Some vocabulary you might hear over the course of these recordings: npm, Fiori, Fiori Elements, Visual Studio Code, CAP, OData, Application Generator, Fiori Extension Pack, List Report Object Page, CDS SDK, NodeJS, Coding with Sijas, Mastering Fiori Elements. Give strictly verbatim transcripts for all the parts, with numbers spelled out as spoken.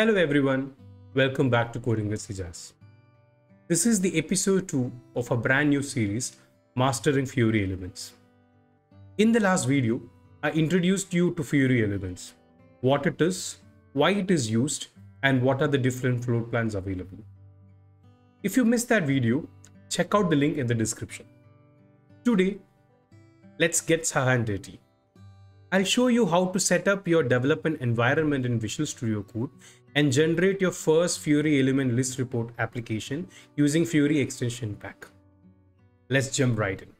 Hello everyone, welcome back to Coding with Sijas. This is the episode two of a brand new series, Mastering Fiori Elements. In the last video, I introduced you to Fiori Elements, what it is, why it is used, and what are the different floor plans available. If you missed that video, check out the link in the description. Today, let's get Sahan dirty. I'll show you how to set up your development environment in Visual Studio Code and generate your first Fiori Element List Report application using Fiori Extension Pack. Let's jump right in.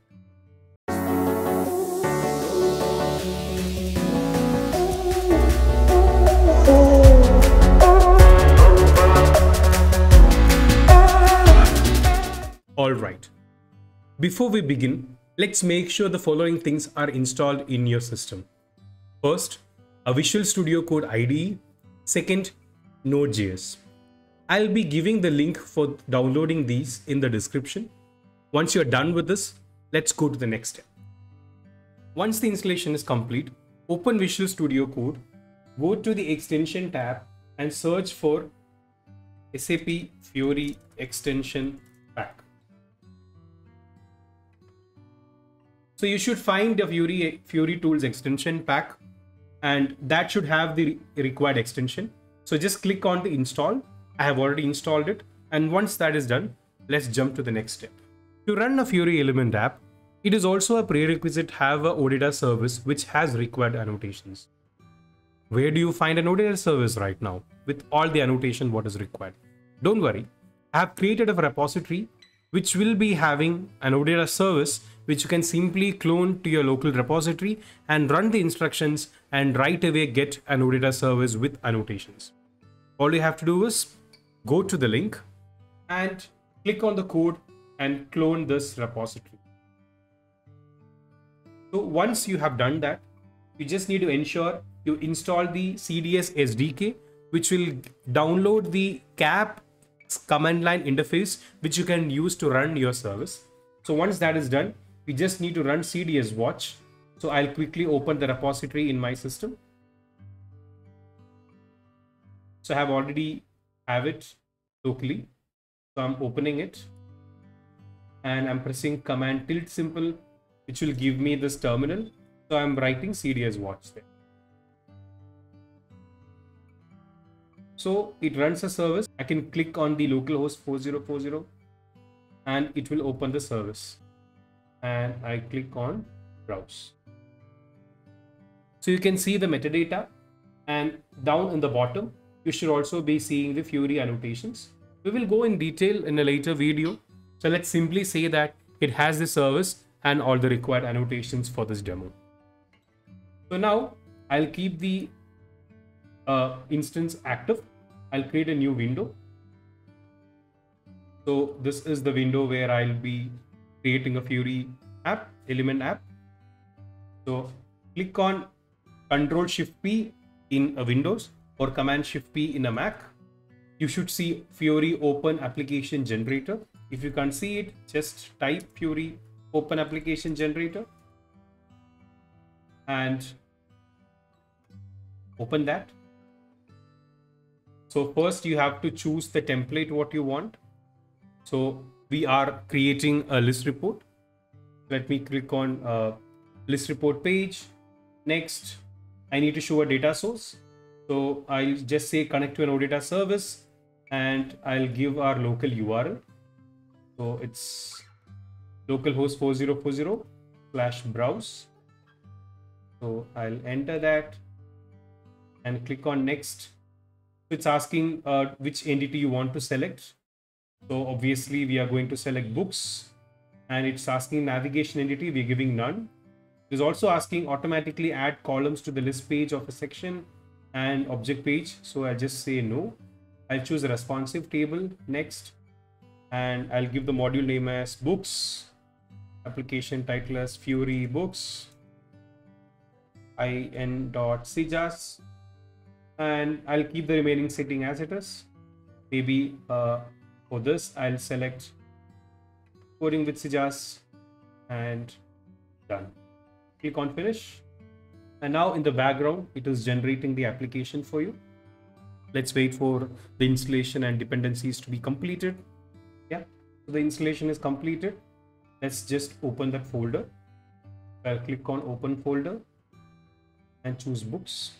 Alright, before we begin, let's make sure the following things are installed in your system. First, a Visual Studio Code I D E. Second, Node J S. I'll be giving the link for downloading these in the description. Once you're done with this, let's go to the next step. Once the installation is complete, open Visual Studio Code, go to the Extension tab and search for S A P Fiori Extension Pack. So you should find the Fiori, Fiori Tools Extension Pack, and that should have the required extension. So just click on the install. I have already installed it. And once that is done, let's jump to the next step. To run a Fiori Element app, it is also a prerequisite have a OData service which has required annotations. Where do you find an OData service right now with all the annotation what is required? Don't worry, I have created a repository which will be having an OData service which you can simply clone to your local repository and run the instructions and right away get an OData service with annotations. All you have to do is go to the link and click on the code and clone this repository. So once you have done that, you just need to ensure you install the C D S S D K, which will download the C A P command line interface which you can use to run your service. So once that is done, we just need to run C D S watch. So I'll quickly open the repository in my system. So I have already have it locally. So I'm opening it and I'm pressing command tilde symbol, which will give me this terminal. So I'm writing C D S watch there. So it runs a service. I can click on the localhost four zero four zero and it will open the service. And I click on browse. So you can see the metadata, and down in the bottom, you should also be seeing the Fiori annotations. We will go in detail in a later video. So let's simply say that it has the service and all the required annotations for this demo. So now I'll keep the uh, instance active. I'll create a new window. So this is the window where I'll be creating a Fiori app, element app. So click on control shift P in a Windows or command shift P in a Mac. You should see Fiori open application generator. If you can't see it, just type Fiori open application generator and open that. So first you have to choose the template what you want. So we are creating a list report. Let me click on uh, list report page. Next, I need to show a data source. So I'll just say connect to an OData service and I'll give our local U R L. So it's localhost four zero four zero slash browse. So I'll enter that and click on next. It's asking uh, which entity you want to select. So obviously we are going to select books, and it's asking navigation entity, we're giving none. It is also asking automatically add columns to the list page of a section and object page. So I'll just say no. I'll choose a responsive table next, and I'll give the module name as books, application title as Fiori books, in.sijas, and I'll keep the remaining setting as it is. Maybe uh, For this, I'll select Coding with Sijas and done. Click on finish. And now in the background, it is generating the application for you. Let's wait for the installation and dependencies to be completed. Yeah, so the installation is completed. Let's just open that folder. I'll click on open folder and choose books.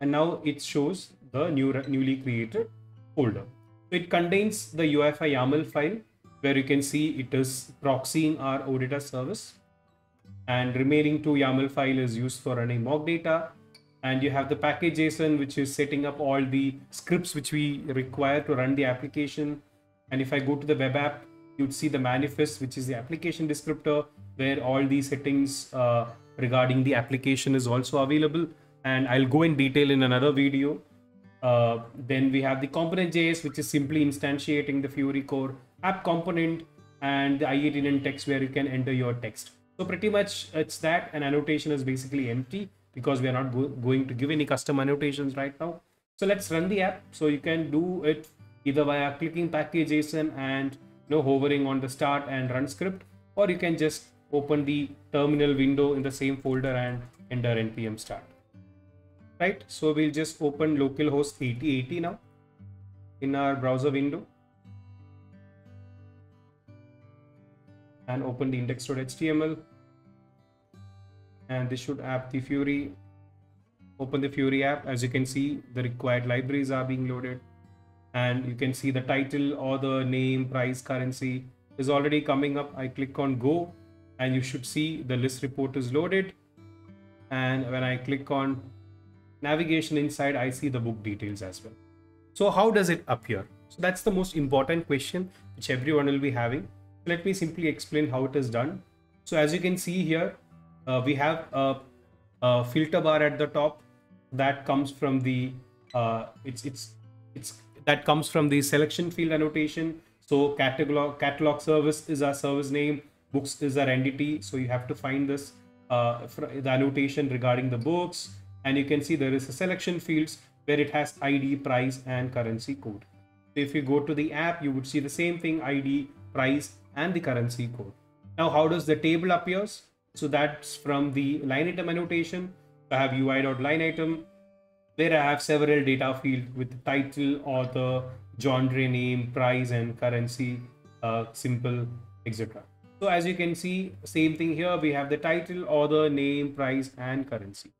And now it shows the new newly created folder. So it contains the U E F I YAML file, where you can see it is proxying our OData service, and remaining two YAML file is used for running mock data. And you have the package.json, which is setting up all the scripts which we require to run the application. And if I go to the web app, you'd see the manifest, which is the application descriptor, where all these settings uh, regarding the application is also available. And I'll go in detail in another video. Uh, then we have the component.js, which is simply instantiating the Fiori core app component, and the i eighteen N text, where you can enter your text. So pretty much it's that, and annotation is basically empty because we are not go going to give any custom annotations right now. So let's run the app. So you can do it either via clicking package.json and you know, hovering on the start and run script, or you can just open the terminal window in the same folder and enter npm start. Right, so we'll just open localhost eighty eighty now in our browser window and open the index dot H T M L, and this should app the Fiori. Open the Fiori app. As you can see, the required libraries are being loaded, and you can see the title, author, name, price, currency is already coming up. I click on go, and you should see the list report is loaded, and when I click on navigation inside, I see the book details as well. So how does it appear? So that's the most important question which everyone will be having. Let me simply explain how it is done. So as you can see here, uh, we have a, a filter bar at the top that comes from the uh, it's it's it's that comes from the selection field annotation. So catalog catalog service is our service name, books is our entity. So you have to find this uh, the annotation regarding the books. And you can see there is a selection fields where it has I D, price, and currency code. If you go to the app, you would see the same thing, I D, price, and the currency code. Now, how does the table appears? So that's from the line item annotation. I have U I.line item, where I have several data fields with title, author, genre, name, price, and currency, uh, simple, et cetera. So as you can see, same thing here. We have the title, author, name, price, and currency.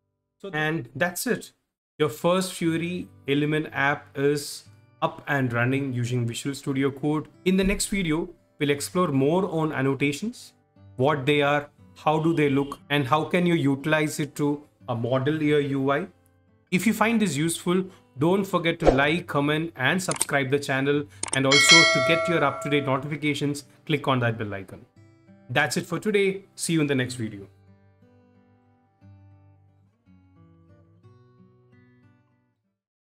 So and that's it. Your first Fiori Element app is up and running using Visual Studio Code. In the next video, we'll explore more on annotations, what they are, how do they look, and how can you utilize it to uh, model your U I. If you find this useful, don't forget to like, comment, and subscribe the channel. And also to get your up-to-date notifications, click on that bell icon. That's it for today. See you in the next video.